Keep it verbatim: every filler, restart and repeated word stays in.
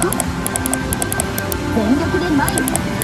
全力で前に。